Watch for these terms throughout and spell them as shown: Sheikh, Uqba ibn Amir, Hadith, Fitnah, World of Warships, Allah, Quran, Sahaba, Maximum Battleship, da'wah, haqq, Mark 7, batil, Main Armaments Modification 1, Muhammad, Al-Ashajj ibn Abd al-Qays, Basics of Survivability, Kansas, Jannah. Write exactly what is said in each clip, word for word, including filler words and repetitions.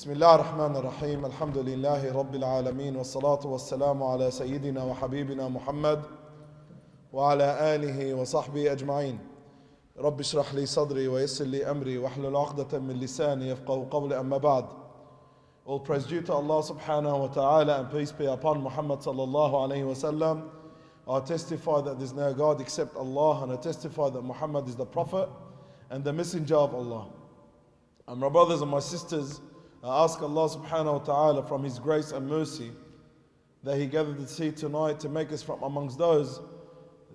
Bismillah ar-Rahman ar-Rahim, alhamdulillahi rabbil alameen, wa salatu wa salamu ala sayyidina wa habibina Muhammad, wa ala alihi wa sahbihi ajma'in. Rabbi shrah li sadri wa yassir li amri wa ahlul aqdatan min lisani yafqahu qawli amma ba'd. All praise due to Allah subhanahu wa ta'ala, and peace be upon Muhammad sallallahu alayhi wa sallam. I testify that there is no God except Allah, and I testify that Muhammad is the Prophet and the Messenger of Allah. And my brothers and my sisters, I ask Allah subhanahu wa ta'ala from His grace and mercy that He gathered us here tonight to make us from amongst those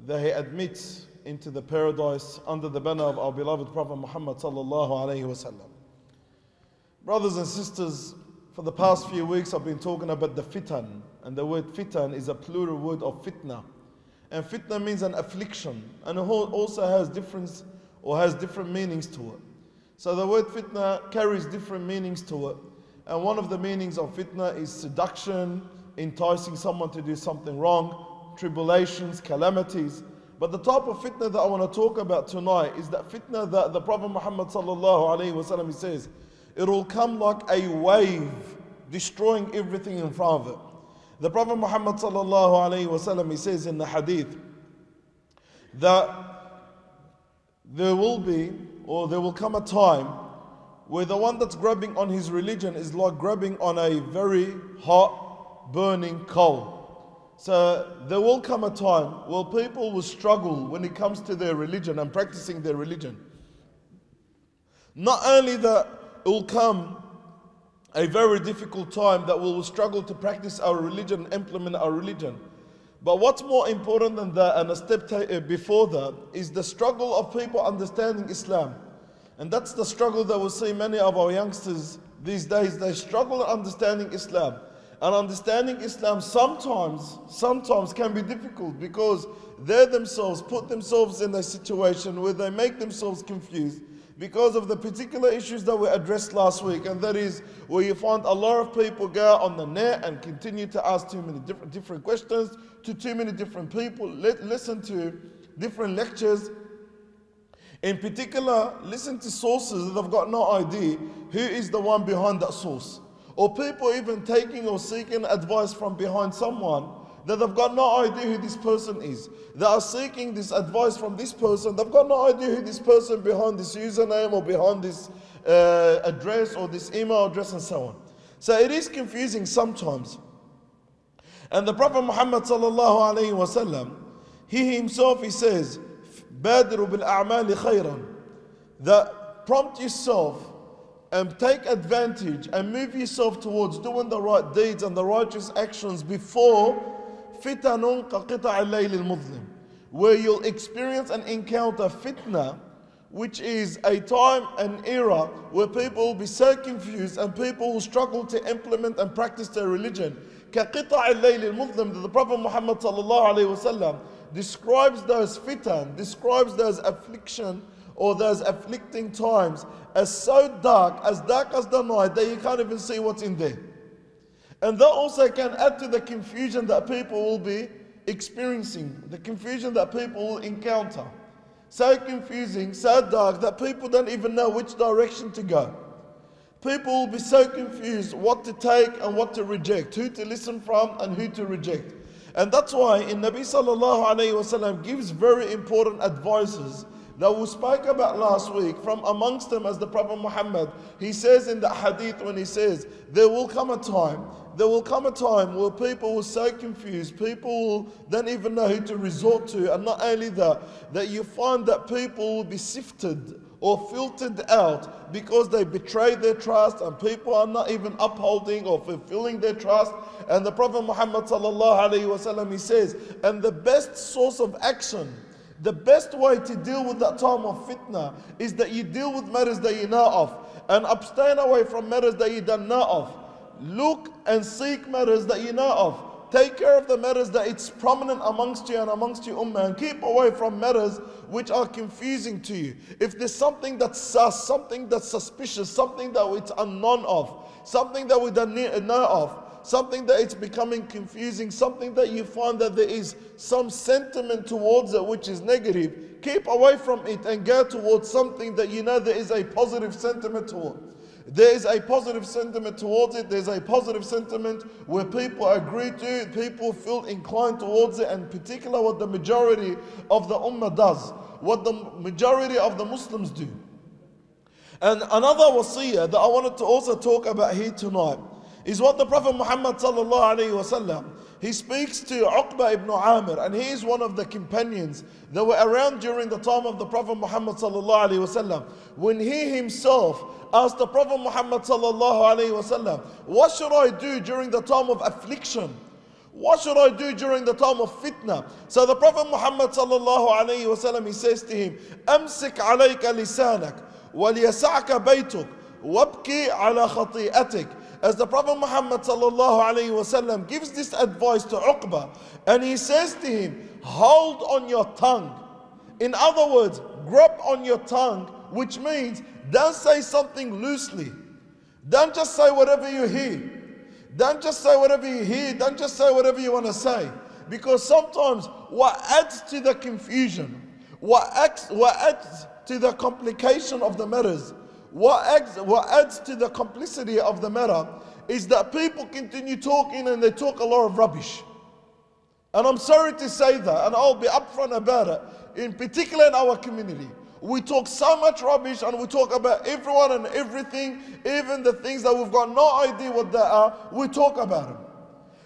that He admits into the paradise under the banner of our beloved Prophet Muhammad sallallahu alayhi wa sallam. Brothers and sisters, for the past few weeks I've been talking about the fitan, and the word fitan is a plural word of fitnah. And fitnah means an affliction, and it also has different or has different meanings to it. So the word fitnah carries different meanings to it. And one of the meanings of fitnah is seduction, enticing someone to do something wrong, tribulations, calamities. But the type of fitnah that I want to talk about tonight is that fitnah that the Prophet Muhammad sallallahu alayhi wa sallam says, it will come like a wave, destroying everything in front of it. The Prophet Muhammad sallallahu alayhi wa sallam, he says in the hadith that there will be, or there will come a time where the one that's grabbing on his religion is like grabbing on a very hot burning coal. So there will come a time where people will struggle when it comes to their religion and practicing their religion. Not only that, it will come a very difficult time that we will struggle to practice our religion and implement our religion. But what's more important than that, and a step before that, is the struggle of people understanding Islam. And that's the struggle that we see many of our youngsters these days. They struggle understanding Islam. And understanding Islam sometimes, sometimes can be difficult because they themselves put themselves in a situation where they make themselves confused because of the particular issues that were addressed last week, and that is where you find a lot of people go on the net and continue to ask too many different, different questions to too many different people, let, listen to different lectures, in particular listen to sources that have got no idea who is the one behind that source, or people even taking or seeking advice from behind someone that they've got no idea who this person is. They are seeking this advice from this person. They've got no idea who this person behind this username or behind this uh, address or this email address and so on. So it is confusing sometimes. And the Prophet Muhammad sallallahu alayhi wa sallam, he himself, he says, بَادِرُوا بِالْأَعْمَالِ خَيْرًا, that prompt yourself and take advantage and move yourself towards doing the right deeds and the righteous actions before فِتَنٌ كَقِطَعِ اللَّيْلِ الْمُظْلِمِ, where you'll experience and encounter fitna, which is a time and era where people will be so confused and people will struggle to implement and practice their religion. كَقِطَعِ اللَّيْلِ الْمُظْلِمِ, that the Prophet Muhammad sallallahu alayhi wa sallam describes those fitan, describes those affliction or those afflicting times as so dark, as dark as the night, that you can't even see what's in there. And that also can add to the confusion that people will be experiencing, the confusion that people will encounter. So confusing, so dark that people don't even know which direction to go. People will be so confused what to take and what to reject, who to listen from and who to reject. And that's why in Nabi sallallahu alayhi wa sallam gives very important advices that we spoke about last week. From amongst them, as the Prophet Muhammad, he says in the hadith when he says, there will come a time, there will come a time where people will so confused, people don't even know who to resort to, and not only that, that you find that people will be sifted or filtered out because they betrayed their trust, and people are not even upholding or fulfilling their trust. And the Prophet Muhammad sallallahu alayhi wa sallam, he says, and the best source of action, the best way to deal with that time of fitna is that you deal with matters that you know of and abstain away from matters that you don't know of. Look and seek matters that you know of. Take care of the matters that it's prominent amongst you and amongst your ummah, and keep away from matters which are confusing to you. If there's something that's sus, something that's suspicious, something that it's unknown of, something that we don't know of, something that it's becoming confusing, something that you find that there is some sentiment towards it which is negative, keep away from it and go towards something that you know there is a positive sentiment toward. There is a positive sentiment towards it. There's a positive sentiment where people agree to it, people feel inclined towards it, and particularly what the majority of the ummah does, what the majority of the Muslims do. And another wasiyah that I wanted to also talk about here tonight is what the Prophet Muhammad sallallahu alaihi wasallam, he speaks to Uqba ibn Amir, and he is one of the companions that were around during the time of the Prophet Muhammad sallallahu alaihi wasallam, when he himself asked the Prophet Muhammad sallallahu alaihi wasallam, what should I do during the time of affliction? What should I do during the time of fitnah? So the Prophet Muhammad sallallahu alaihi wasallam, he says to him, amsik alayka lisanak waliyasa'ka baytuk wabki ala khati'atik. As the Prophet Muhammad sallallahu alaihi wasallam gives this advice to Uqba, and he says to him, hold on your tongue. In other words, grip on your tongue, which means don't say something loosely. Don't just say whatever you hear. Don't just say whatever you hear. Don't just say whatever you want to say. Because sometimes what adds to the confusion, what adds, what adds to the complication of the matters, What adds, what adds to the complicity of the matter is that people continue talking, and they talk a lot of rubbish. And I'm sorry to say that, and I'll be upfront about it, in particular in our community. We talk so much rubbish, and we talk about everyone and everything, even the things that we've got no idea what they are, we talk about them.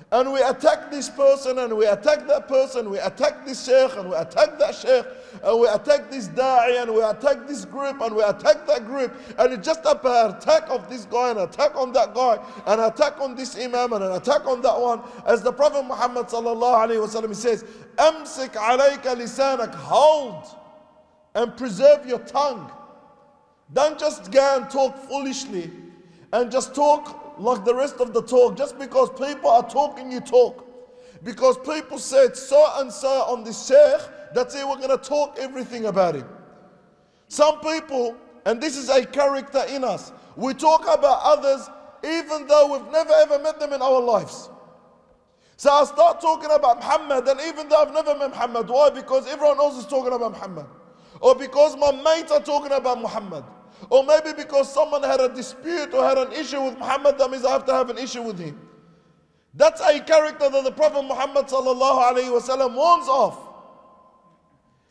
And we attack this person, and we attack that person, we attack this sheikh, and we attack that sheikh, and we attack this da'i, and we attack this group, and we attack that group, and it's just an attack of this guy, an attack on that guy, an attack on this imam, and an attack on that one. As the Prophet Muhammad sallallahu alaihi wasallam, he says, amsik alayka lisanak, hold and preserve your tongue. Don't just go and talk foolishly, and just talk like the rest of the talk. Just because people are talking, you talk. Because people said so and so on this sheikh, that's it, we're going to talk everything about him. Some people, and this is a character in us, we talk about others even though we've never ever met them in our lives. So I start talking about Muhammad, and even though I've never met Muhammad. Why? Because everyone else is talking about Muhammad. Or because my mates are talking about Muhammad. Or maybe because someone had a dispute or had an issue with Muhammad, that means I have to have an issue with him. That's a character that the Prophet Muhammad sallallahu alaihi wasallam warns of.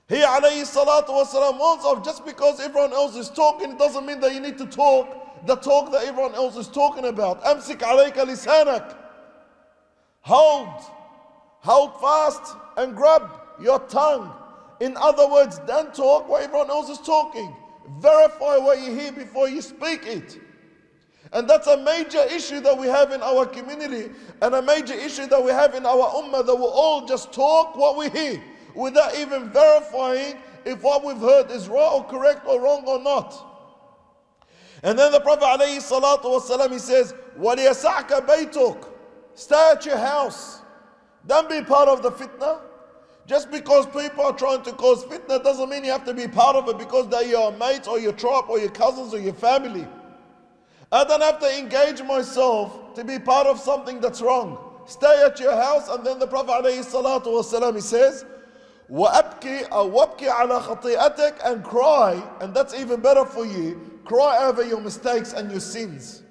He alayhi salatu wasallam warns of, just because everyone else is talking, it doesn't mean that you need to talk the talk that everyone else is talking about. Amsik alayka lisanak. Hold. Hold fast and grab your tongue. In other words, don't talk what everyone else is talking. Verify what you hear before you speak it. And that's a major issue that we have in our community, and a major issue that we have in our ummah, that we all just talk what we hear without even verifying if what we've heard is right or correct or wrong or not. And then the Prophet alayhi salatu wasalam, he says, وَلِيَسَعْكَ بَيْتُكَ. Stay at your house. Don't be part of the fitnah. Just because people are trying to cause fitnah doesn't mean you have to be part of it because they're your mates or your tribe or your cousins or your family. I don't have to engage myself to be part of something that's wrong. Stay at your house. And then the Prophet ﷺ, he says, وَأَبْكِ أَوْ وَبْكِ عَلَى خَطِيئَتِكَ. And cry, and that's even better for you, cry over your mistakes and your sins.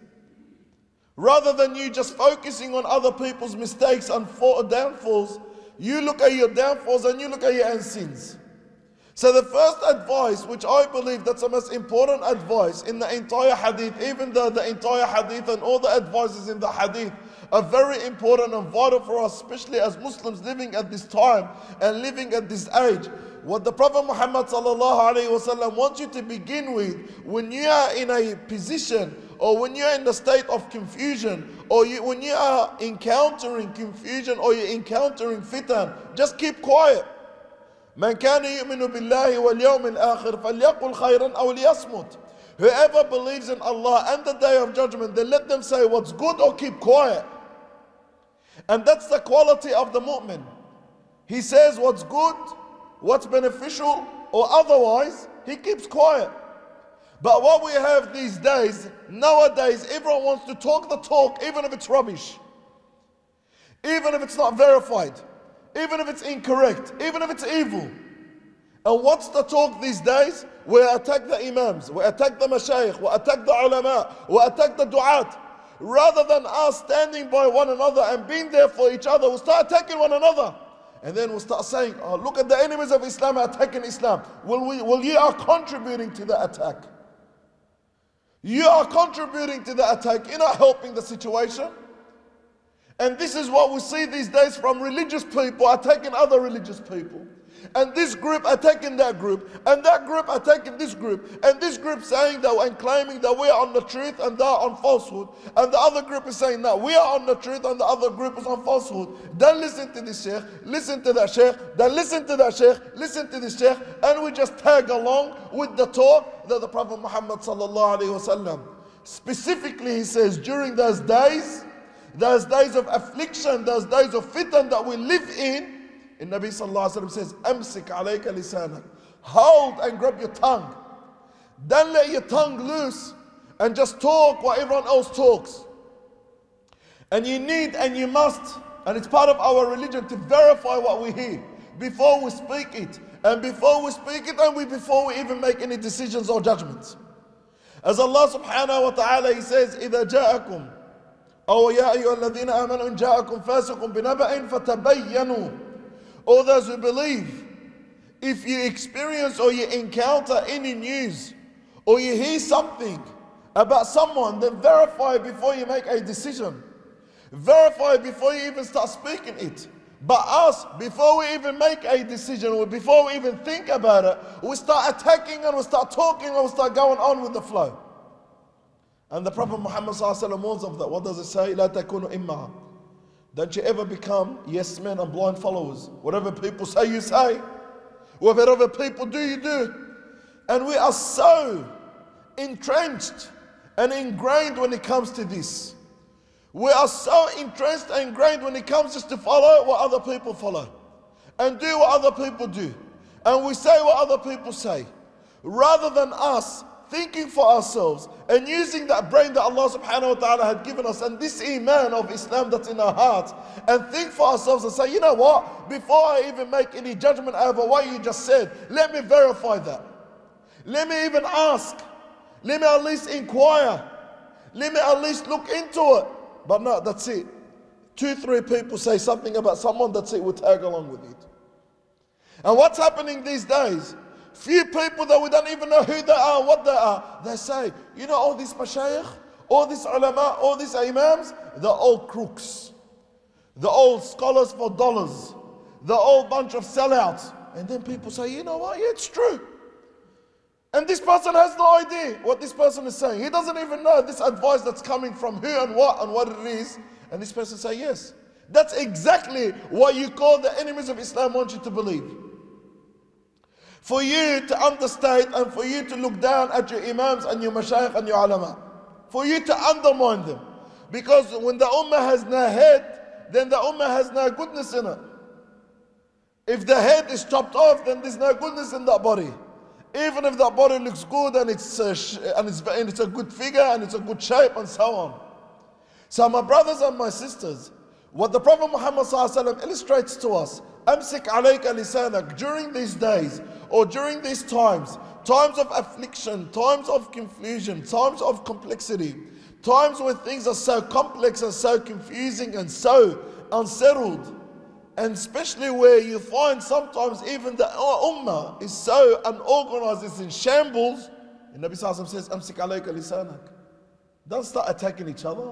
Rather than you just focusing on other people's mistakes and downfalls, you look at your downfalls and you look at your own sins. So the first advice, which I believe that's the most important advice in the entire hadith, even though the entire hadith and all the advices in the hadith are very important and vital for us, especially as Muslims living at this time and living at this age. What the Prophet Muhammad sallallahu alaihi wasallam wants you to begin with when you are in a position, or when you're in the state of confusion, or you, when you are encountering confusion, or you're encountering fitan, just keep quiet. Man kana yu'minu billahi wal yawmil akhir falyaqul khayran aw liyasmut. Whoever believes in Allah and the Day of Judgment, then let them say what's good or keep quiet. And that's the quality of the mu'min. He says what's good, what's beneficial, or otherwise, he keeps quiet. But what we have these days, nowadays, everyone wants to talk the talk, even if it's rubbish. Even if it's not verified. Even if it's incorrect. Even if it's evil. And what's the talk these days? We attack the imams, we attack the mashaykh, we attack the ulama, we attack the du'at. Rather than us standing by one another and being there for each other, we start attacking one another. And then we start saying, oh, look at the enemies of Islam attacking Islam. Well, we, well, you are contributing to the attack. You are contributing to the attack. You're not helping the situation. And this is what we see these days from religious people attacking other religious people. And this group attacking that group, and that group attacking this group, and this group saying that and claiming that we are on the truth and they're on falsehood, and the other group is saying that we are on the truth and the other group is on falsehood. Then listen to this sheikh, listen to that sheikh, then listen to that sheikh, listen to this sheikh, and we just tag along with the talk that the Prophet Muhammad sallallahu alaihi wasallam specifically he says during those days, those days of affliction, those days of fitnah that we live in. And Nabi sallallahu alayhi wa sallam says, Amsik alayka lisanak. Hold and grab your tongue. Don't let your tongue loose and just talk what everyone else talks. And you need and you must, and it's part of our religion to verify what we hear before we speak it. And before we speak it, and we before we even make any decisions or judgments. As Allah subhanahu wa ta'ala, He says, إِذَا جَاءَكُمْ أَوْ يَا أَيُّهَا الَّذِينَ آمَنُوا إِنْ جَاءَكُمْ فَاسِقٌ بِنَبَأٍ فَتَبَيَّنُوا. All those who believe, if you experience or you encounter any news or you hear something about someone, then verify before you make a decision. Verify before you even start speaking it. But us, before we even make a decision or before we even think about it, we start attacking and we start talking and we start going on with the flow. And the Prophet Muhammad warns of that. What does it say? لَا تَكُونُوا إِمَّا. Don't you ever become yes men and blind followers. Whatever people say, you say. Whatever people do, you do. And we are so entrenched and ingrained when it comes to this. We are so entrenched and ingrained when it comes just to follow what other people follow. And do what other people do. And we say what other people say. Rather than us thinking for ourselves and using that brain that Allah subhanahu wa ta'ala had given us and this iman of Islam that's in our hearts, and think for ourselves and say, you know what, before I even make any judgment over what you just said, let me verify that. Let me even ask. Let me at least inquire. Let me at least look into it. But no, that's it. Two, three people say something about someone, that's it, we'll tag along with it. And what's happening these days? Few people that we don't even know who they are, what they are. They say, you know, all these mashaykh, all these ulama, all these imams, they're all crooks. They're all scholars for dollars. They're all bunch of sellouts. And then people say, you know what, yeah, it's true. And this person has no idea what this person is saying. He doesn't even know this advice that's coming from who and what and what it is. And this person say, yes. That's exactly what you call the enemies of Islam want you to believe. For you to understate and for you to look down at your imams and your mashaykh and your ulama. For you to undermine them. Because when the ummah has no head, then the ummah has no goodness in it. If the head is chopped off, then there's no goodness in that body. Even if that body looks good and it's, uh, and it's, and it's a good figure and it's a good shape and so on. So my brothers and my sisters, what the Prophet Muhammad ﷺ illustrates to us, Amsik alayka lisanak, during these days or during these times, times of affliction, times of confusion, times of complexity, times where things are so complex and so confusing and so unsettled, and especially where you find sometimes even the ummah is so unorganized, it's in shambles. And Nabi Sallallahu Alaihi Wasallam says, Amsik alayka lisanak. Don't start attacking each other.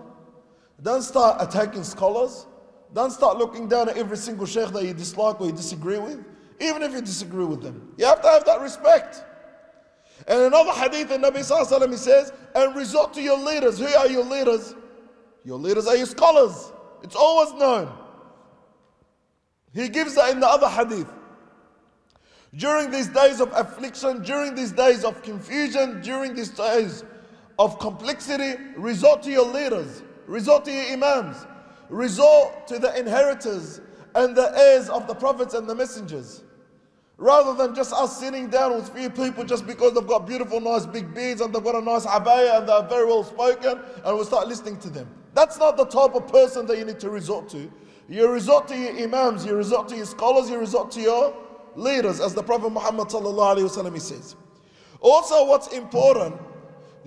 Don't start attacking scholars. Don't start looking down at every single sheikh that you dislike or you disagree with, even if you disagree with them. You have to have that respect. And another hadith in Nabi Sallallahu Alaihi Wasallam, he says, and resort to your leaders. Who are your leaders? Your leaders are your scholars. It's always known. He gives that in the other hadith. During these days of affliction, during these days of confusion, during these days of complexity, resort to your leaders. Resort to your imams. Resort to the inheritors and the heirs of the prophets and the messengers. Rather than just us sitting down with few people just because they've got beautiful, nice big beards and they've got a nice abaya and they're very well spoken and we'll start listening to them. That's not the type of person that you need to resort to. You resort to your imams, you resort to your scholars, you resort to your leaders, as the Prophet Muhammad sallallahu alaihi wasallam says. Also, what's important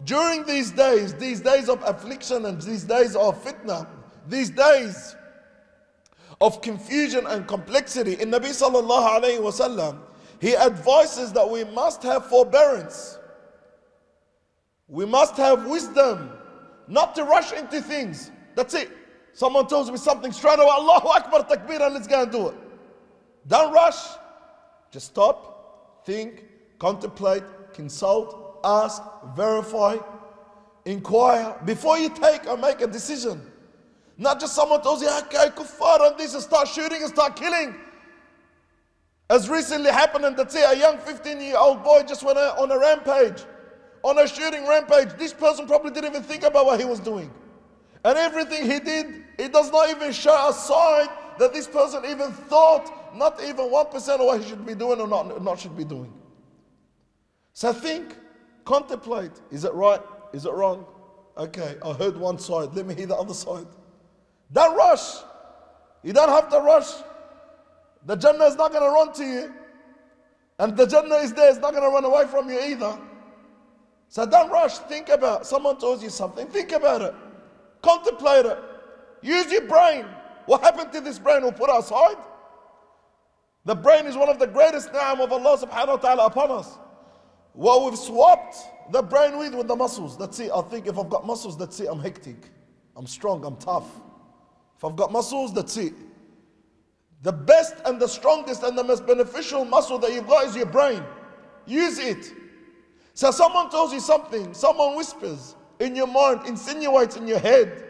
during these days, these days of affliction and these days of fitnah, these days of confusion and complexity, in Nabi sallallahu alaihi wasallam, he advises that we must have forbearance. We must have wisdom, not to rush into things. That's it. Someone tells me something straight away, Allahu Akbar, Takbir, and let's go and do it. Don't rush. Just stop, think, contemplate, consult, ask, verify, inquire before you take or make a decision. Not just someone tells you, okay, kuffar and this, and start shooting and start killing. As recently happened, and that's it, a young fifteen-year-old boy just went on a rampage, on a shooting rampage. This person probably didn't even think about what he was doing. And everything he did, it does not even show a sign that this person even thought, not even one percent of what he should be doing or not, not should be doing. So think, contemplate. Is it right? Is it wrong? Okay, I heard one side. Let me hear the other side. Don't rush. You don't have to rush. The Jannah is not going to run to you. And the Jannah is there. It's not going to run away from you either. So don't rush. Think about it. Someone tells you something. Think about it. Contemplate it. Use your brain. What happened to this brain? We'll put it aside. The brain is one of the greatest ni'am of Allah subhanahu wa ta'ala upon us. What we've swapped the brain with, with the muscles. That's it. I think if I've got muscles, that's it. I'm hectic. I'm strong. I'm tough. If I've got muscles, that's it. The best and the strongest and the most beneficial muscle that you've got is your brain. Use it. So someone tells you something, someone whispers in your mind, insinuates in your head.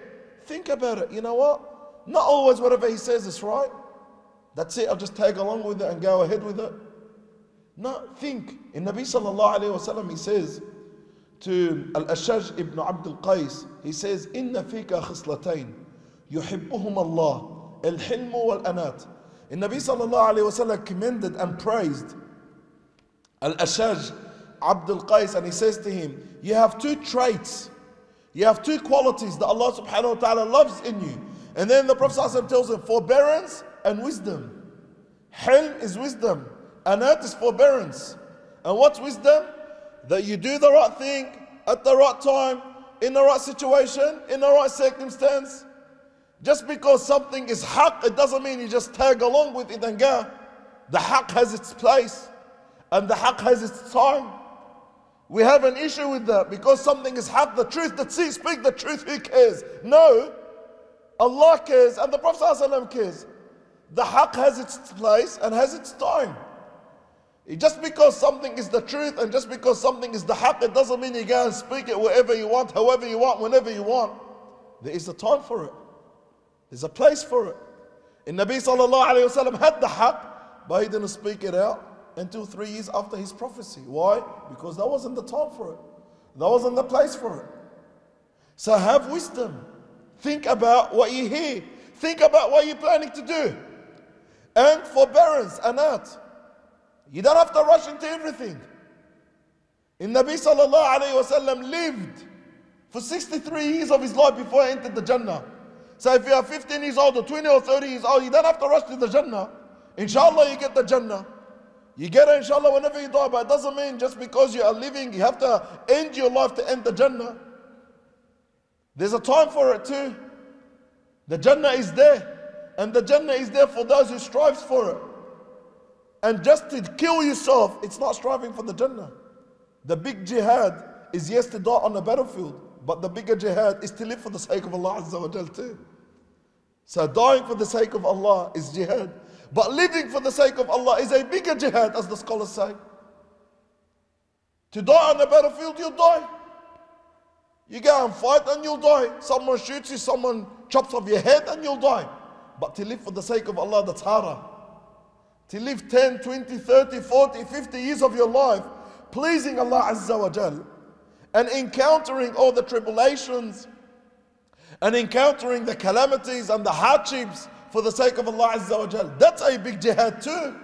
Think about it. You know what? Not always whatever he says is right. That's it. I'll just tag along with it and go ahead with it. No, think. In Nabi sallallahu alayhi wa sallam, he says to Al-Ashajj ibn Abd al-Qays, he says, Inna fika khislatayn, yuhibbuhum Allah, al-hilmu wal-anat. And Nabi sallallahu alayhi wa sallam commended and praised Al-Ashajj Abd al-Qais, and he says to him, you have two traits, you have two qualities that Allah subhanahu wa ta'ala loves in you. And then the Prophet sallallahu alayhi wa sallam tells him, forbearance and wisdom. Hilm is wisdom, anat is forbearance. And what's wisdom? That you do the right thing at the right time, in the right situation, in the right circumstance. Just because something is haqq, it doesn't mean you just tag along with it and go. The haqq has its place, and the haqq has its time. We have an issue with that, because something is haqq, the truth, that's it, speak the truth, who cares? No, Allah cares, and the Prophet ﷺ cares. The haqq has its place and has its time. Just because something is the truth and just because something is the haqq, it doesn't mean you go and speak it wherever you want, however you want, whenever you want. There is a time for it. There's a place for it. And Nabi sallallahu alayhi wa sallam had the haqq, but he didn't speak it out until three years after his prophecy. Why? Because that wasn't the time for it. That wasn't the place for it. So have wisdom. Think about what you hear. Think about what you're planning to do. And forbearance, anat. You don't have to rush into everything. In Nabi sallallahu alayhi wa sallam lived for sixty-three years of his life before he entered the Jannah. So if you are fifteen years old or twenty or thirty years old, you don't have to rush to the Jannah. Inshallah, you get the Jannah. You get it, inshallah, whenever you die, but it doesn't mean just because you are living, you have to end your life to end the Jannah. There's a time for it too. The Jannah is there, and the Jannah is there for those who strive for it. And just to kill yourself, it's not striving for the Jannah. The big jihad is yes to die on the battlefield, but the bigger jihad is to live for the sake of Allah Azza wa Jal too. So dying for the sake of Allah is jihad. But living for the sake of Allah is a bigger jihad, as the scholars say. To die on the battlefield, you'll die. You go and fight and you'll die. Someone shoots you, someone chops off your head and you'll die. But to live for the sake of Allah, that's harder. To live ten, twenty, thirty, forty, fifty years of your life, pleasing Allah Azza wa Jal, and encountering all the tribulations, and encountering the calamities and the hardships, for the sake of Allah Azza wa Jal. That's a big jihad too.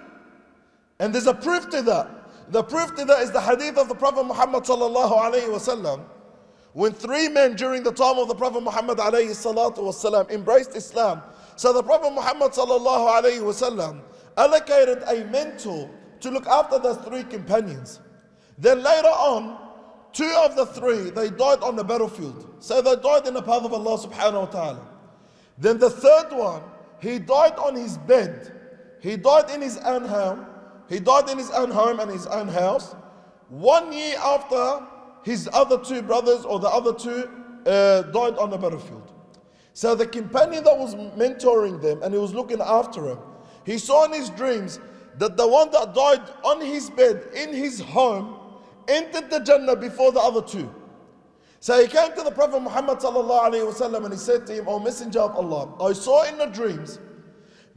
And there's a proof to that. The proof to that is the hadith of the Prophet Muhammad sallallahu alayhi wa sallam. When three men during the time of the Prophet Muhammad alayhi salatu wasalam embraced Islam, so the Prophet Muhammad sallallahu alayhi wa sallam allocated a mentor to look after the three companions. Then later on, two of the three, they died on the battlefield. So they died in the path of Allah subhanahu wa ta'ala. Then the third one, he died on his bed. He died in his own home. He died in his own home and his own house. One year after his other two brothers or the other two uh, died on the battlefield. So the companion that was mentoring them and he was looking after him, he saw in his dreams that the one that died on his bed in his home entered the Jannah before the other two. So he came to the Prophet Muhammad sallallahu alaihi wasallam and he said to him, "O Messenger of Allah, I saw in the dreams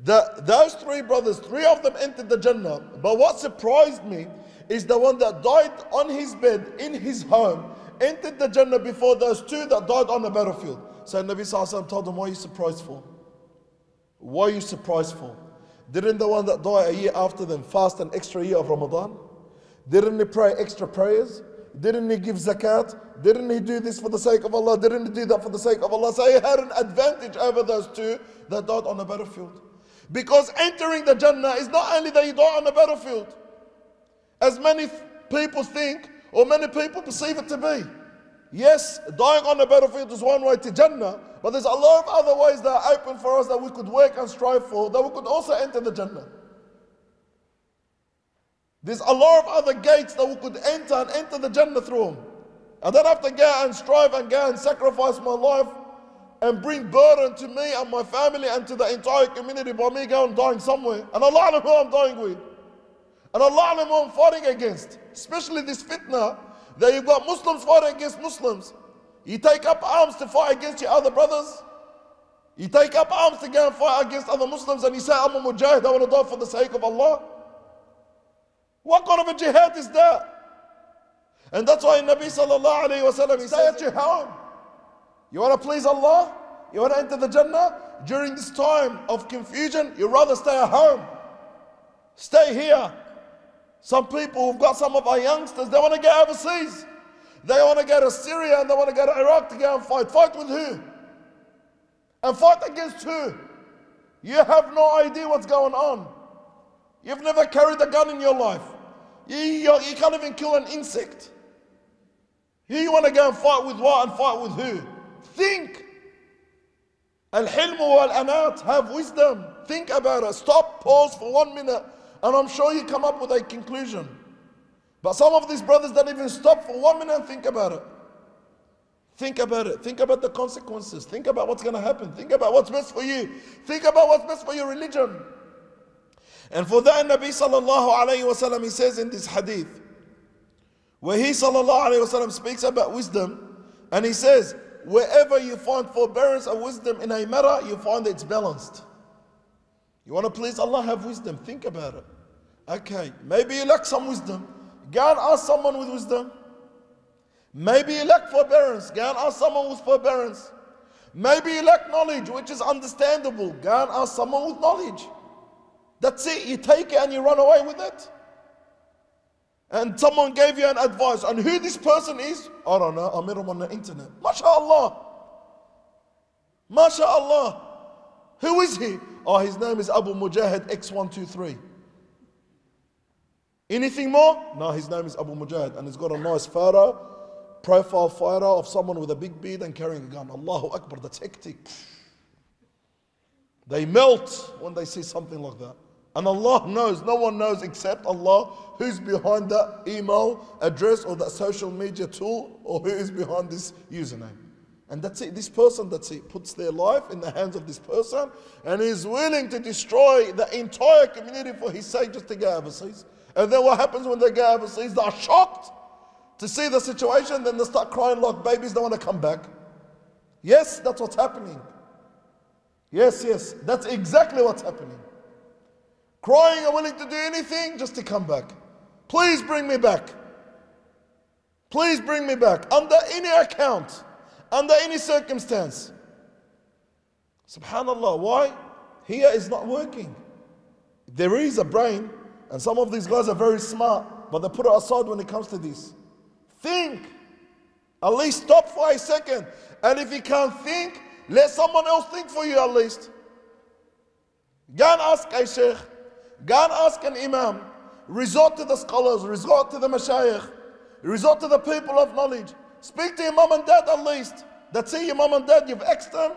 that those three brothers, three of them entered the Jannah. But what surprised me is the one that died on his bed in his home entered the Jannah before those two that died on the battlefield." So Nabi sallallahu alaihi wasallam told him, "What are you surprised for? What are you surprised for? Didn't the one that died a year after them fast an extra year of Ramadan? Didn't he pray extra prayers? Didn't he give zakat? Didn't he do this for the sake of Allah? Didn't he do that for the sake of Allah?" So he had an advantage over those two that died on the battlefield. Because entering the Jannah is not only that you die on the battlefield, as many people think or many people perceive it to be. Yes, dying on the battlefield is one way to Jannah, but there's a lot of other ways that are open for us that we could work and strive for, that we could also enter the Jannah. There's a lot of other gates that we could enter and enter the Jannah through them. I don't have to go and strive and go and sacrifice my life and bring burden to me and my family and to the entire community by me going and dying somewhere. And Allah knows who I'm dying with. And Allah knows who I'm fighting against. Especially this fitnah that you've got Muslims fighting against Muslims. You take up arms to fight against your other brothers. You take up arms to go and fight against other Muslims and you say, "I'm a mujahid, I want to die for the sake of Allah." What kind of a jihad is that? And that's why Nabi sallallahu alayhi wa sallam, he said, "Stay at your home. You want to please Allah? You want to enter the Jannah? During this time of confusion, you'd rather stay at home. Stay here." Some people who've got some of our youngsters, they want to go overseas. They want to go to Syria and they want to go to Iraq to go and fight. Fight with who? And fight against who? You have no idea what's going on. You've never carried a gun in your life. You, you, you can't even kill an insect. Here you want to go and fight with what and fight with who? Think. Al-hilmu wal-anat, have wisdom. Think about it. Stop, pause for one minute, and I'm sure you come up with a conclusion. But some of these brothers don't even stop for one minute and think about it. Think about it. Think about the consequences. Think about what's going to happen. Think about what's best for you. Think about what's best for your religion. And for that, Nabi sallallahu alayhi wa sallam, he says in this hadith, where he sallallahu alayhi wa sallam speaks about wisdom, and he says, wherever you find forbearance and wisdom in a matter, you find it's balanced. You want to please Allah, have wisdom. Think about it. Okay, maybe you lack some wisdom. Go and ask someone with wisdom. Maybe you lack forbearance. Go and ask someone with forbearance. Maybe you lack knowledge, which is understandable. Go and ask someone with knowledge. That's it. You take it and you run away with it. And someone gave you an advice on who this person is. I don't know. I met him on the internet. MashaAllah. MashaAllah. Who is he? Oh, his name is Abu Mujahid X one two three. Anything more? No, his name is Abu Mujahid. And he's got a nice photo, profile photo of someone with a big beard and carrying a gun. Allahu Akbar. That's hectic. They melt when they see something like that. And Allah knows, no one knows except Allah who's behind that email address or that social media tool or who is behind this username. And that's it, this person, that's it, puts their life in the hands of this person and is willing to destroy the entire community for his sake just to go overseas. And then what happens when they go overseas? They are shocked to see the situation, then they start crying like babies, they want to come back. Yes, that's what's happening. Yes, yes, that's exactly what's happening. Crying and willing to do anything just to come back. Please bring me back. Please bring me back. Under any account, under any circumstance. SubhanAllah, why? Here is not working. There is a brain, and some of these guys are very smart, but they put it aside when it comes to this. Think. At least stop for a second. And if you can't think, let someone else think for you at least. Go and ask a sheikh. Go and ask an imam. resort to the scholars, resort to the mashayikh, resort to the people of knowledge. Speak to your mom and dad at least. That's it, your mom and dad, you've exed them.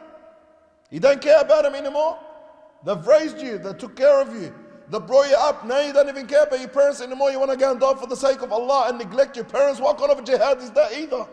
You don't care about them anymore. They've raised you, they took care of you, they brought you up. Now you don't even care about your parents anymore. You want to go and die for the sake of Allah and neglect your parents. What kind of a jihad is that either?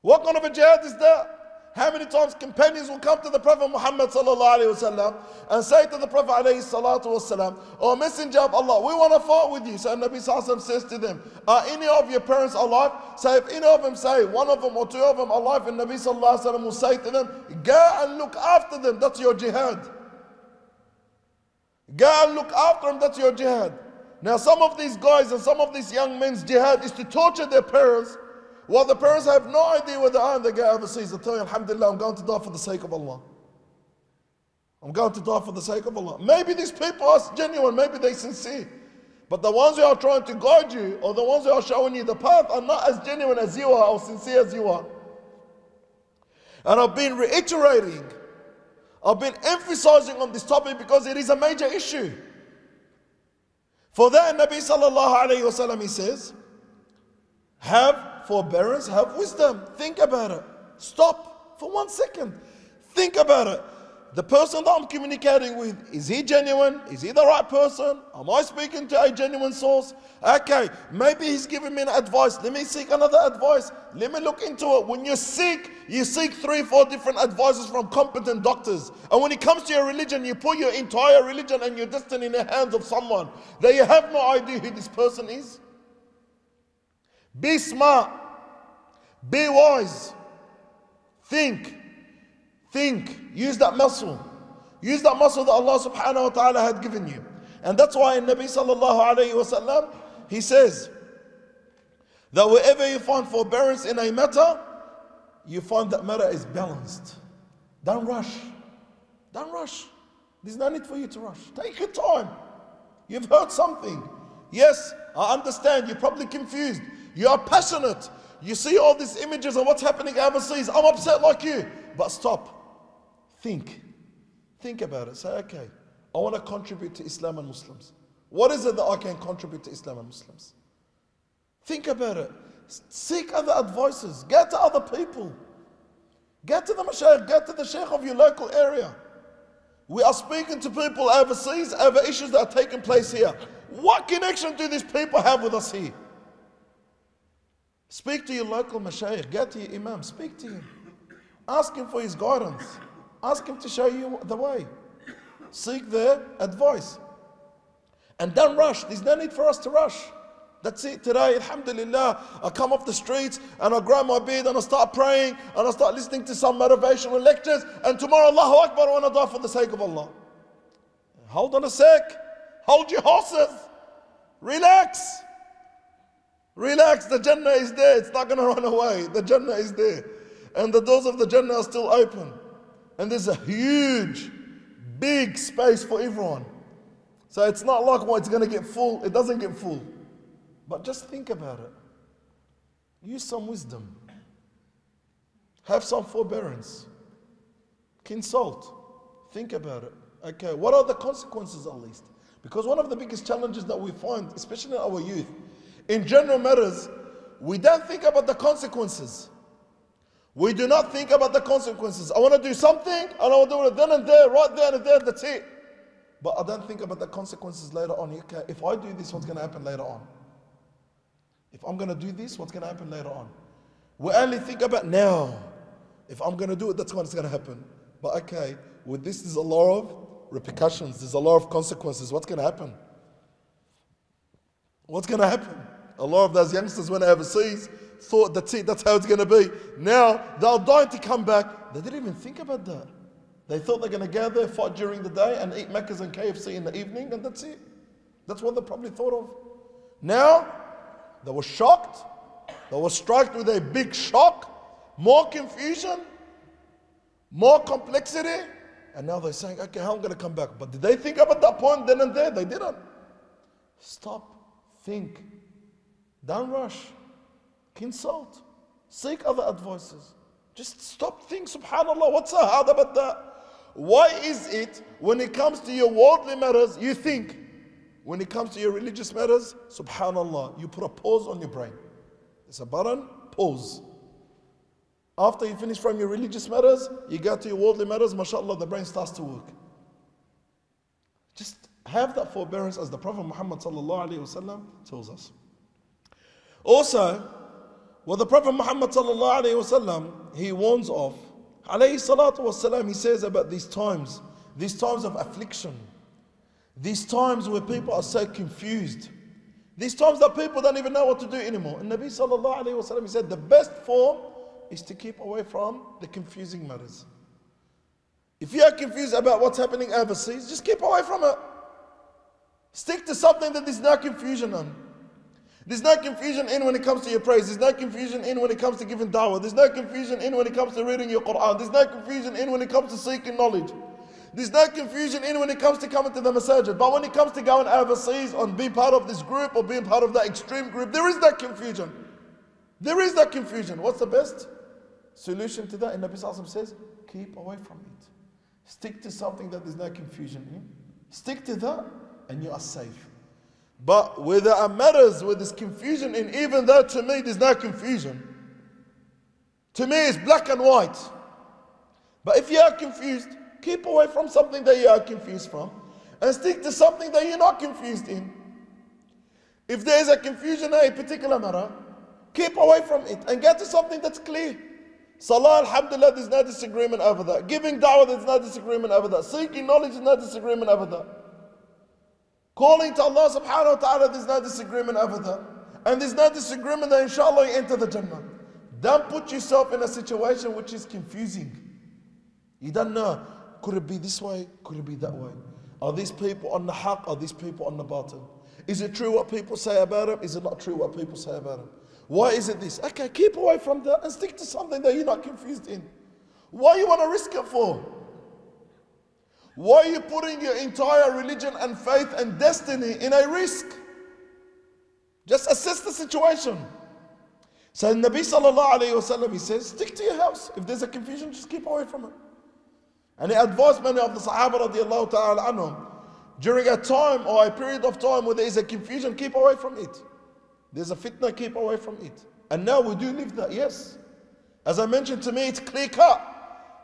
What kind of a jihad is that? How many times companions will come to the Prophet Muhammad and say to the Prophet والسلام, "O Messenger of Allah, we want to fight with you." So Nabi Sallallahu says to them, "Are any of your parents alive?" So if any of them say one of them or two of them alive, and Nabi Sallallahu will say to them, "Go and look after them, that's your jihad. Go and look after them, that's your jihad." Now some of these guys and some of these young men's jihad is to torture their parents. Well, the parents have no idea where they are and they go overseas. They tell you, "Alhamdulillah, I'm going to die for the sake of Allah. I'm going to die for the sake of Allah." Maybe these people are genuine, maybe they're sincere. But the ones who are trying to guide you or the ones who are showing you the path are not as genuine as you are or sincere as you are. And I've been reiterating, I've been emphasizing on this topic because it is a major issue. For that, Nabi Sallallahu Alaihi Wasallam, he says, have forbearance, have wisdom. Think about it. Stop for one second. Think about it. The person that I'm communicating with, is he genuine? Is he the right person? Am I speaking to a genuine source? Okay, maybe he's giving me an advice. Let me seek another advice. Let me look into it. When you seek, you seek three, four different advices from competent doctors. And when it comes to your religion, you put your entire religion and your destiny in the hands of someone that you have no idea who this person is. Be smart, be wise, think, think, use that muscle, use that muscle that Allah subhanahu wa ta'ala had given you. And that's why in Nabi Sallallahu Alaihi Wasallam, he says that wherever you find forbearance in a matter, you find that matter is balanced. Don't rush, don't rush. There's no need for you to rush. Take your time. You've heard something. Yes, I understand, you're probably confused. You are passionate. You see all these images of what's happening overseas. I'm upset like you. But stop. Think. Think about it. Say, okay, I want to contribute to Islam and Muslims. What is it that I can contribute to Islam and Muslims? Think about it. Seek other advices. Get to other people. Get to the mashaykh. Get to the sheikh of your local area. We are speaking to people overseas over issues that are taking place here. What connection do these people have with us here? Speak to your local mashayikh, get to your imam, speak to him. Ask him for his guidance. Ask him to show you the way. Seek their advice. And don't rush, there's no need for us to rush. That's it today, alhamdulillah, I come off the streets and I grab my beard and I start praying and I start listening to some motivational lectures and tomorrow, Allahu Akbar, I want to die for the sake of Allah. Hold on a sec, hold your horses, relax. Relax, the Jannah is there. It's not going to run away. The Jannah is there. And the doors of the Jannah are still open. And there's a huge, big space for everyone. So it's not like, well, it's going to get full. It doesn't get full. But just think about it. Use some wisdom. Have some forbearance. Consult. Think about it. Okay, what are the consequences at least? Because one of the biggest challenges that we find, especially in our youth, in general matters, we don't think about the consequences. We do not think about the consequences. I want to do something, and I want to do it then and there, right there and there, that's it. But I don't think about the consequences later on. Okay, if I do this, what's going to happen later on? If I'm going to do this, what's going to happen later on? We only think about now. If I'm going to do it, that's when it's going to happen. But okay, with this, there's a lot of repercussions. There's a lot of consequences. What's going to happen? What's going to happen? A lot of those youngsters went overseas, thought that's it, that's how it's going to be. Now, they're dying to come back. They didn't even think about that. They thought they're going to gather, fight during the day, and eat Maccas and K F C in the evening, and that's it. That's what they probably thought of. Now, they were shocked. They were struck with a big shock, more confusion, more complexity, and now they're saying, okay, how am I going to come back? But did they think about that point then and there? They didn't. Stop. Think. Don't rush. Consult. Seek other advices. Just stop. Think. SubhanAllah. What's so hard about that? Why is it when it comes to your worldly matters, you think? When it comes to your religious matters, subhanallah, you put a pause on your brain. It's a button, pause. After you finish from your religious matters, you get to your worldly matters, mashallah, the brain starts to work. Just have that forbearance as the Prophet Muhammad sallallahu alayhi wasallam tells us. Also, what the Prophet Muhammad sallallahu alayhi wasallam, he warns of, alayhi salatu wasalam, he says about these times, these times of affliction, these times where people are so confused, these times that people don't even know what to do anymore. And Nabi sallallahu alayhi wasallam, he said the best form is to keep away from the confusing matters. If you are confused about what's happening overseas, just keep away from it. Stick to something that there's no confusion on. There's no confusion in when it comes to your prayers. There's no confusion in when it comes to giving dawah. There's no confusion in when it comes to reading your Quran. There's no confusion in when it comes to seeking knowledge. There's no confusion in when it comes to coming to the masajid. But when it comes to going overseas on being part of this group or being part of that extreme group, there is that confusion. There is that confusion. What's the best solution to that? And Nabi Sallallahu Alaihi Wasallam says, keep away from it. Stick to something that there's no confusion in. Stick to that and you are safe. But where there are matters where there's confusion in, even though to me there's no confusion, to me it's black and white. But if you are confused, keep away from something that you are confused from and stick to something that you're not confused in. If there is a confusion in a particular matter, keep away from it and get to something that's clear. Salah, alhamdulillah, there's no disagreement over that. Giving da'wah, there's no disagreement over that. Seeking knowledge, there's no disagreement over that. Calling to Allah subhanahu wa ta'ala, there's no disagreement over that. And there's no disagreement that inshallah you enter the Jannah. Don't put yourself in a situation which is confusing. You don't know, could it be this way? Could it be that way? Are these people on the haqq? Are these people on the batil? Is it true what people say about them? Is it not true what people say about them? Why is it this? Okay, keep away from that and stick to something that you're not confused in. Why you want to risk it for? Why are you putting your entire religion and faith and destiny in a risk? Just assess the situation. So the Nabi sallallahu alayhi wasallam, he says, stick to your house. If there's a confusion, just keep away from it. And he advised many of the Sahaba radiallahu ta'ala anhum, during a time or a period of time where there is a confusion, keep away from it. There's a fitnah, keep away from it. And now we do live that, yes. As I mentioned, to me, it's clear cut.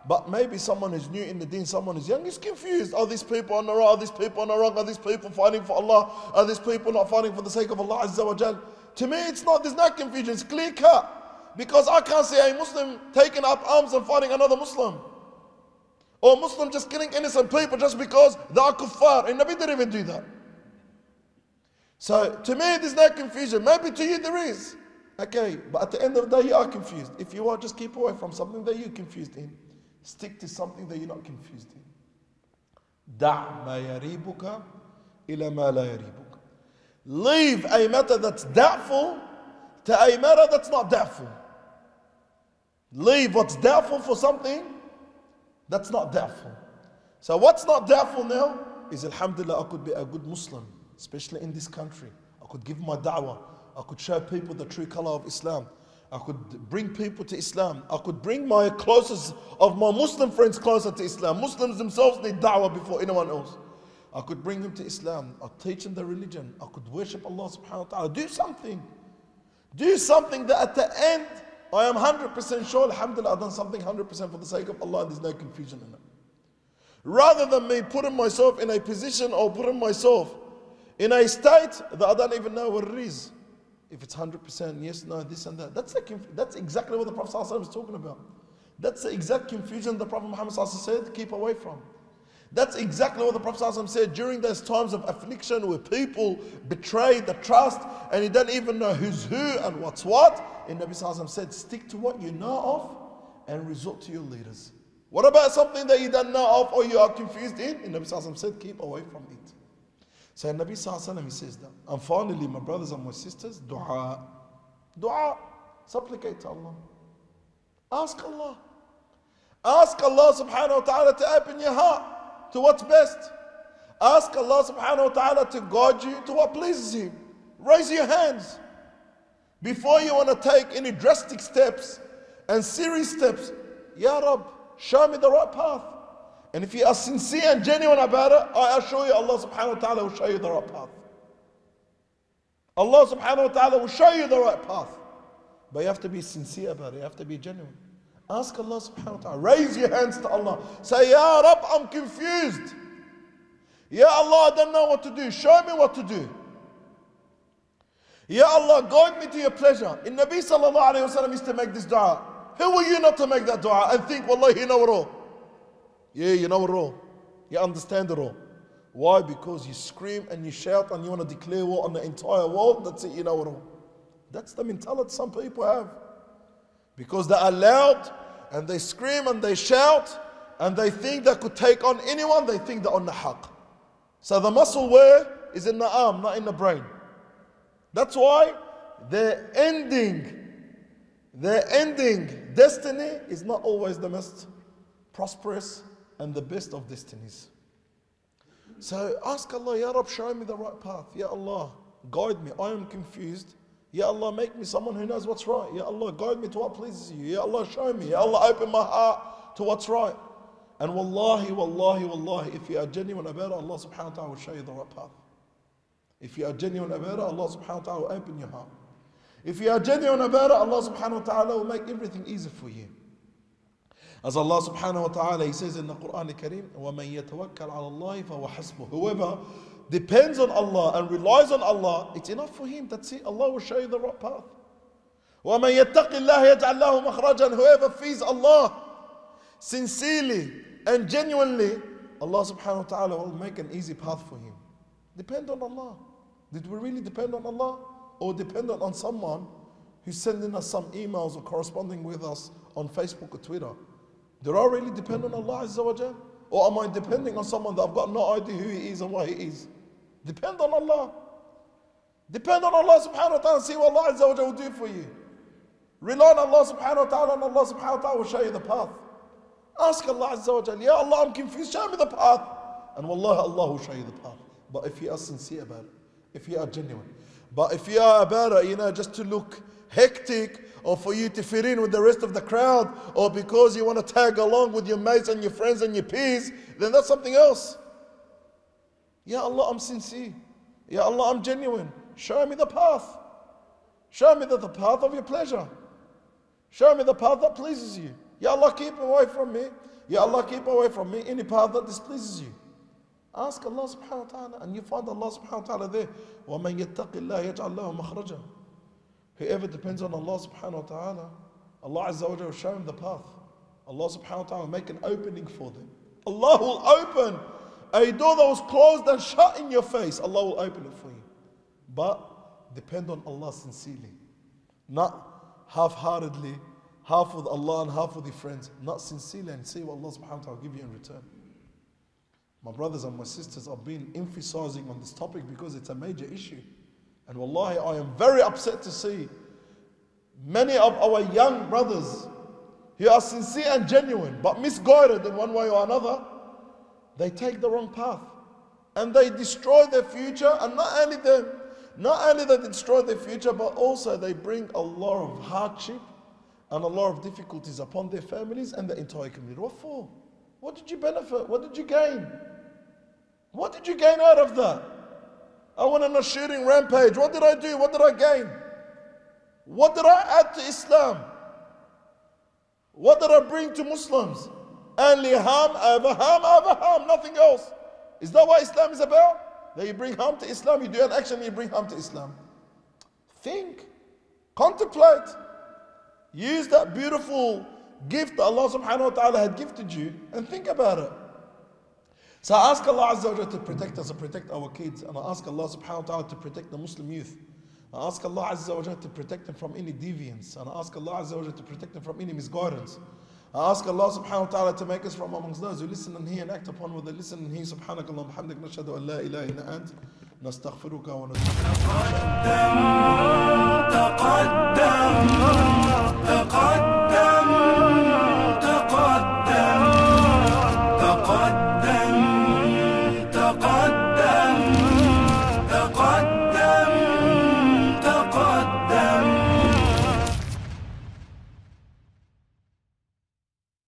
But maybe someone who's new in the deen, someone who's young, is confused. Are these people on the right? Are these people on the wrong? Are these people fighting for Allah? Are these people not fighting for the sake of Allah Azza wa Jal? To me, it's not, there's no confusion, it's clear cut. Because I can't see a Muslim taking up arms and fighting another Muslim. Or Muslim just killing innocent people just because they are kuffar. And Nabi didn't even do that. So, to me, there's no confusion. Maybe to you there is. Okay, but at the end of the day, you are confused. If you are, just keep away from something that you're confused in. Stick to something that you're not confused in. دَعْ مَا يَرِيبُكَ إِلَى مَا لَا يَرِيبُكَ. Leave a matter that's doubtful to a matter that's not doubtful. Leave what's doubtful for something that's not doubtful. So what's not doubtful now is, alhamdulillah, I could be a good Muslim. Especially in this country. I could give my da'wah. I could show people the true color of Islam. I could bring people to Islam. I could bring my closest of my Muslim friends closer to Islam. Muslims themselves need da'wah before anyone else. I could bring them to Islam. I could teach them the religion. I could worship Allah subhanahu wa ta'ala. Do something. Do something that at the end, I am one hundred percent sure, alhamdulillah, I've done something one hundred percent for the sake of Allah and there's no confusion in it. Rather than me putting myself in a position or putting myself in a state that I don't even know what it is. If it's one hundred percent, yes, no, this and that. That's, a that's exactly what the Prophet ﷺ was talking about. That's the exact confusion the Prophet Muhammad ﷺ said, keep away from. That's exactly what the Prophet ﷺ said during those times of affliction where people betray the trust and you don't even know who's who and what's what. And Nabi ﷺ said, stick to what you know of and resort to your leaders. What about something that you don't know of or you are confused in? And Nabi ﷺ said, keep away from it. So Nabi Sallallahu Alaihi Wasallam, he says that. And finally, my brothers and my sisters, dua. Dua. Supplicate to Allah. Ask Allah. Ask Allah subhanahu wa ta'ala to open your heart to what's best. Ask Allah subhanahu wa ta'ala to guide you to what pleases Him. Raise your hands. Before you want to take any drastic steps and serious steps, Ya Rab, show me the right path. And if you are sincere and genuine about it, I assure you Allah subhanahu wa ta'ala will show you the right path. Allah subhanahu wa ta'ala will show you the right path. But you have to be sincere about it. You have to be genuine. Ask Allah subhanahu wa ta'ala. Raise your hands to Allah. Say, Ya Rab, I'm confused. Ya Allah, I don't know what to do. Show me what to do. Ya Allah, guide me to your pleasure. And Nabi sallallahu alayhi wa sallam used to make this dua. Who are you not to make that dua and think, Wallahi, you know it all. Yeah, you know it all. You understand it all. Why? Because you scream and you shout and you want to declare war on the entire world. That's it, you know it all. That's the mentality some people have. Because they are loud and they scream and they shout and they think they could take on anyone. They think they're on the haqq. So the muscle where is in the arm, not in the brain. That's why their ending, their ending destiny is not always the most prosperous and the best of destinies. So ask Allah, Ya Rab, show me the right path. Ya Allah, guide me. I am confused. Ya Allah, make me someone who knows what's right. Ya Allah, guide me to what pleases you. Ya Allah, show me. Ya Allah, open my heart to what's right. And wallahi, wallahi, wallahi, if you are genuine about it, Allah subhanahu wa ta'ala will show you the right path. If you are genuine about it, Allah subhanahu wa ta'ala will open your heart. If you are genuine about it, Allah subhanahu wa ta'ala will make everything easy for you. As Allah subhanahu wa ta'ala, He says in the Quran al-Kareem, وَمَنْ يَتَوَكَّلْ عَلَى اللَّهِ فَهُوَ حَسْبُهُ. Whoever depends on Allah and relies on Allah, it's enough for him. That's it. Allah will show you the right path. وَمَنْ يَتَّقِ اللَّهِ يَجْعَلْ لَهُ مَخْرَجًا. Whoever fears Allah sincerely and genuinely, Allah subhanahu wa ta'ala will make an easy path for him. Depend on Allah. Did we really depend on Allah? Or depend on someone who's sending us some emails or corresponding with us on Facebook or Twitter? Do I really depend on Allah Azza wa Jal? Or am I depending on someone that I've got no idea who he is and what he is? Depend on Allah. Depend on Allah subhanahu wa ta'ala and see what Allah Azza wa Jal will do for you. Rely on Allah subhanahu wa ta'ala and Allah subhanahu wa ta'ala will show you the path. Ask Allah Azza wa Jal, Ya Allah, I'm confused, show me the path. And wallahi, Allah will show you the path. But if you are sincere about it, if you are genuine. But if you are about it, you know, just to look hectic, or for you to fit in with the rest of the crowd, or because you want to tag along with your mates and your friends and your peers, then that's something else. Ya Allah, I'm sincere. Ya Allah, I'm genuine. Show me the path. Show me the, the path of your pleasure. Show me the path that pleases you. Ya Allah, keep away from me. Ya Allah, keep away from me any path that displeases you. Ask Allah subhanahu wa ta'ala and you find Allah subhanahu wa ta'ala there. وَمَنْ يَتَّقِ اللَّهِ يَجْعَلْ لَهُ مَخْرَجًا. Whoever depends on Allah subhanahu wa ta'ala, Allah Azza wa Jalla will show him the path. Allah subhanahu wa ta'ala will make an opening for them. Allah will open a door that was closed and shut in your face. Allah will open it for you. But depend on Allah sincerely. Not half-heartedly, half with Allah and half with your friends. Not sincerely, and see what Allah subhanahu wa ta'ala will give you in return. My brothers and my sisters, I've been emphasizing on this topic because it's a major issue. And wallahi, I am very upset to see many of our young brothers who are sincere and genuine, but misguided in one way or another. They take the wrong path and they destroy their future. And not only them, not only they destroy their future, but also they bring a lot of hardship and a lot of difficulties upon their families and the entire community. What for? What did you benefit? What did you gain? What did you gain out of that? I went on a shooting rampage. What did I do? What did I gain? What did I add to Islam? What did I bring to Muslims? Only harm over harm over harm, nothing else. Is that what Islam is about? That you bring harm to Islam, you do an action, you bring harm to Islam. Think, contemplate, use that beautiful gift that Allah subhanahu wa ta'ala had gifted you and think about it. So I ask Allah Azza wa Jalla to protect us and protect our kids. And I ask Allah subhanahu wa ta'ala to protect the Muslim youth. I ask Allah Azza wa Jalla to protect them from any deviance. And I ask Allah Azza wa Jalla to protect them from any misguidance. I ask Allah subhanahu wa ta'ala to make us from amongst those who listen and hear and act upon what they listen and hear. Subhanakallah, bihamdik, nashhadu an la ilaha illa ant, nastaghfiruka wa nastaghfiruka.